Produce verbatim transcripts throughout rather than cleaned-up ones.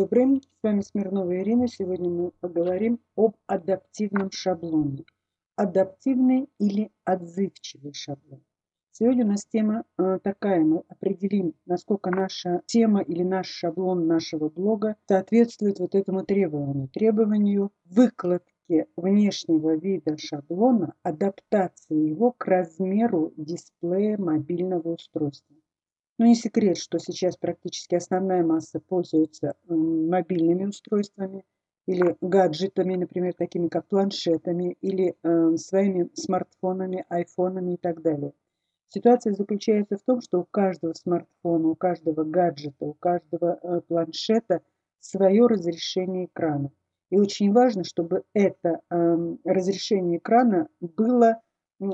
добрый, с вами Смирнова Ирина. Сегодня мы поговорим об адаптивном шаблоне. Адаптивный или отзывчивый шаблон. Сегодня у нас тема такая, мы определим, насколько наша тема или наш шаблон нашего блога соответствует вот этому требованию. Требованию выкладки внешнего вида шаблона, адаптации его к размеру дисплея мобильного устройства. Но не секрет, что сейчас практически основная масса пользуется мобильными устройствами или гаджетами, например, такими как планшетами или э, своими смартфонами, айфонами и так далее. Ситуация заключается в том, что у каждого смартфона, у каждого гаджета, у каждого э, планшета свое разрешение экрана. И очень важно, чтобы это э, разрешение экрана было,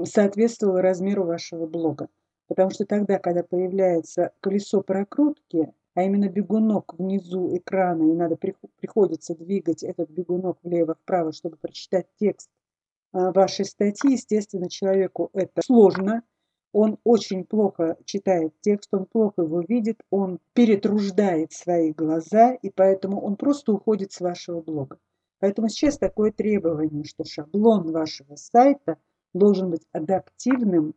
соответствовало размеру вашего блога. Потому что тогда, когда появляется колесо прокрутки, а именно бегунок внизу экрана, и надо, приходится двигать этот бегунок влево-вправо, чтобы прочитать текст вашей статьи, естественно, человеку это сложно. Он очень плохо читает текст, он плохо его видит, он перетруждает свои глаза, и поэтому он просто уходит с вашего блога. Поэтому сейчас такое требование, что шаблон вашего сайта должен быть адаптивным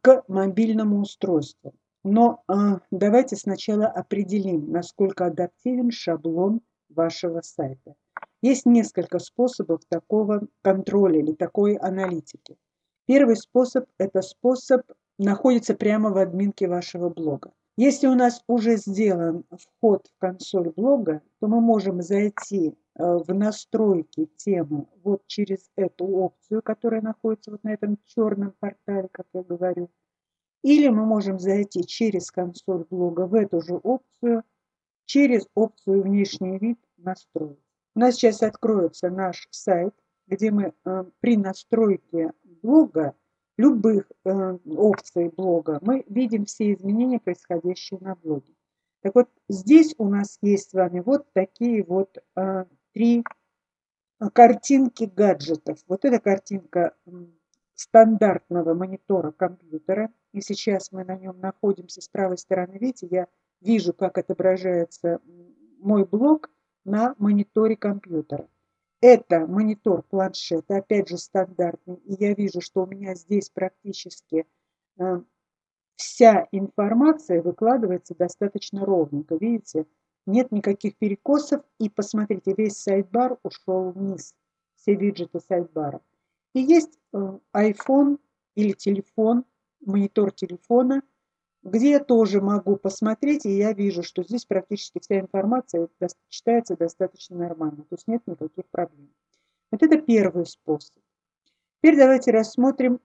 к мобильному устройству. Но а, давайте сначала определим, насколько адаптивен шаблон вашего сайта. Есть несколько способов такого контроля или такой аналитики. Первый способ – это способ, находится прямо в админке вашего блога. Если у нас уже сделан вход в консоль блога, то мы можем зайти в настройки темы вот через эту опцию, которая находится вот на этом черном портале, как я говорю. Или мы можем зайти через консоль блога в эту же опцию, через опцию «Внешний вид» настроек. У нас сейчас откроется наш сайт, где мы э, при настройке блога, любых э, опций блога, мы видим все изменения, происходящие на блоге. Так вот, здесь у нас есть с вами вот такие вот э, три картинки гаджетов. Вот эта картинка стандартного монитора компьютера. И сейчас мы на нем находимся с правой стороны. Видите, я вижу, как отображается мой блог на мониторе компьютера. Это монитор планшета, опять же стандартный. И я вижу, что у меня здесь практически вся информация выкладывается достаточно ровненько. Видите? Нет никаких перекосов, и посмотрите, весь сайдбар ушел вниз, все виджеты сайдбара. И есть iPhone или телефон, монитор телефона, где я тоже могу посмотреть, и я вижу, что здесь практически вся информация читается достаточно нормально, то есть нет никаких проблем. Вот это первый способ. Теперь давайте рассмотрим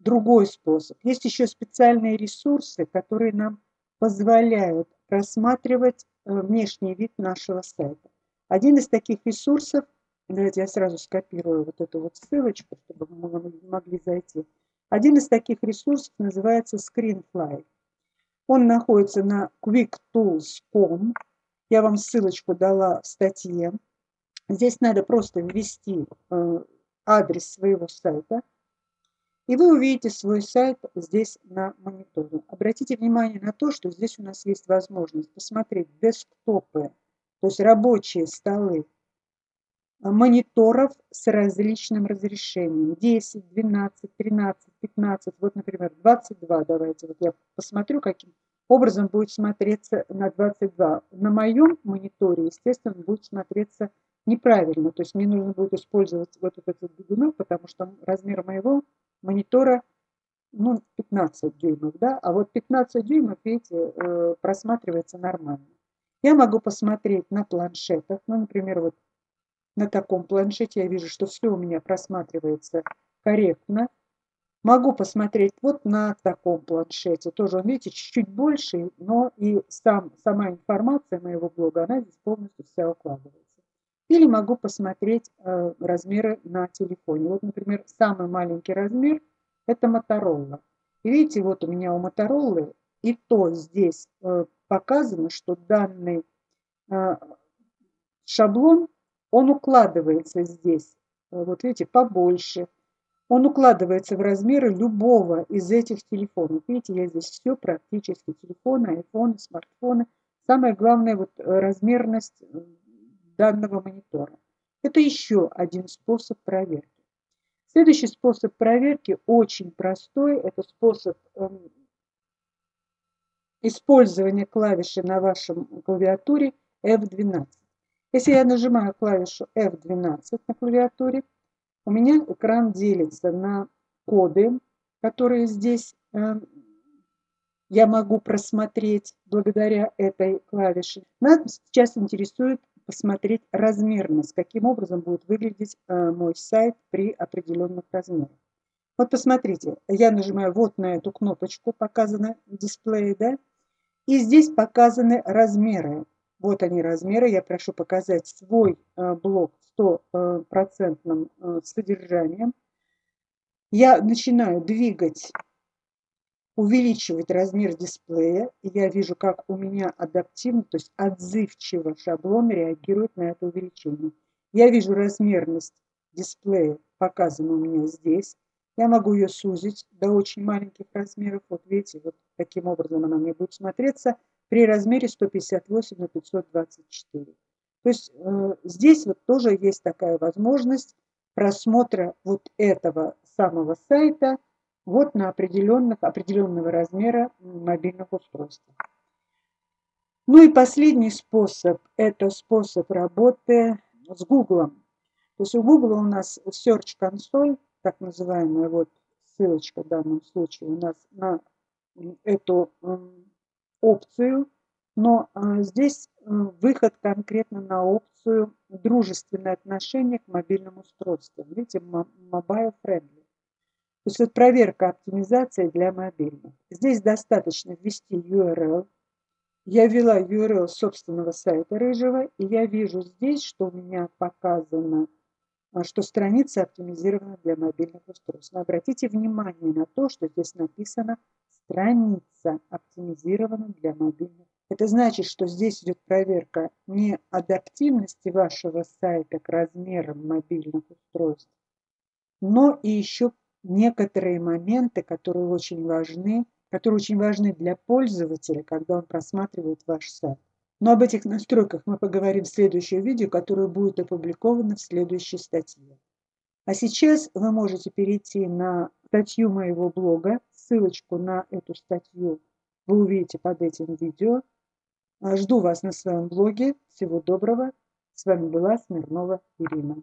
другой способ. Есть еще специальные ресурсы, которые нам позволяют рассматривать внешний вид нашего сайта. Один из таких ресурсов, давайте я сразу скопирую вот эту вот ссылочку, чтобы мы могли зайти. Один из таких ресурсов называется Screenfly. Он находится на quicktools точка ком. Я вам ссылочку дала в статье. Здесь надо просто ввести адрес своего сайта. И вы увидите свой сайт здесь на мониторе. Обратите внимание на то, что здесь у нас есть возможность посмотреть десктопы, то есть рабочие столы мониторов с различным разрешением. десять, двенадцать, тринадцать, пятнадцать, вот, например, двадцать два. Давайте вот я посмотрю, каким образом будет смотреться на двадцать два. На моем мониторе, естественно, будет смотреться неправильно. То есть мне нужно будет использовать вот этот бегунок, потому что размер моего монитора, ну, пятнадцать дюймов, да, а вот пятнадцать дюймов, видите, просматривается нормально. Я могу посмотреть на планшетах, ну, например, вот на таком планшете я вижу, что все у меня просматривается корректно. Могу посмотреть вот на таком планшете, тоже он, видите, чуть-чуть больше, но и сам, сама информация моего блога, она здесь полностью вся укладывается. Или могу посмотреть э, размеры на телефоне. Вот, например, самый маленький размер – это Motorola. И видите, вот у меня у Motorola и то здесь э, показано, что данный э, шаблон, он укладывается здесь, вот видите, побольше. Он укладывается в размеры любого из этих телефонов. Видите, я здесь все практически, телефоны, айфоны, смартфоны. Самое главное вот, размерность данного монитора. Это еще один способ проверки. Следующий способ проверки очень простой. Это способ использования клавиши на вашем клавиатуре эф двенадцать. Если я нажимаю клавишу эф двенадцать на клавиатуре, у меня экран делится на коды, которые здесь я могу просмотреть благодаря этой клавише. Нас сейчас интересует посмотреть размерность, каким образом будет выглядеть мой сайт при определенных размерах. Вот посмотрите, я нажимаю вот на эту кнопочку, показано в дисплее, да? И здесь показаны размеры. Вот они размеры, я прошу показать свой блок сто процентов содержанием. Я начинаю двигать, увеличивать размер дисплея, и я вижу, как у меня адаптивно, то есть отзывчиво шаблон реагирует на это увеличение. Я вижу размерность дисплея, показана у меня здесь. Я могу ее сузить до очень маленьких размеров. Вот видите, вот таким образом она мне будет смотреться при размере сто пятьдесят восемь на пятьсот двадцать четыре. То есть э, здесь вот тоже есть такая возможность просмотра вот этого самого сайта вот на определенных, определенного размера мобильных устройств. Ну и последний способ, это способ работы с Google. То есть у Google у нас Search Console, так называемая вот ссылочка в данном случае у нас на эту опцию, но здесь выход конкретно на опцию «Дружественное отношение к мобильным устройствам». Видите, Mobile friendly. То есть вот проверка оптимизации для мобильных. Здесь достаточно ввести ю ар эл. Я ввела ю ар эл собственного сайта рыжего, и я вижу здесь, что у меня показано, что страница оптимизирована для мобильных устройств. Но обратите внимание на то, что здесь написано «Страница оптимизирована для мобильных». Это значит, что здесь идет проверка не адаптивности вашего сайта к размерам мобильных устройств, но и еще некоторые моменты, которые очень важны, которые очень важны для пользователя, когда он просматривает ваш сайт. Но об этих настройках мы поговорим в следующем видео, которое будет опубликовано в следующей статье. А сейчас вы можете перейти на статью моего блога. Ссылочку на эту статью вы увидите под этим видео. Жду вас на своем блоге. Всего доброго. С вами была Смирнова Ирина.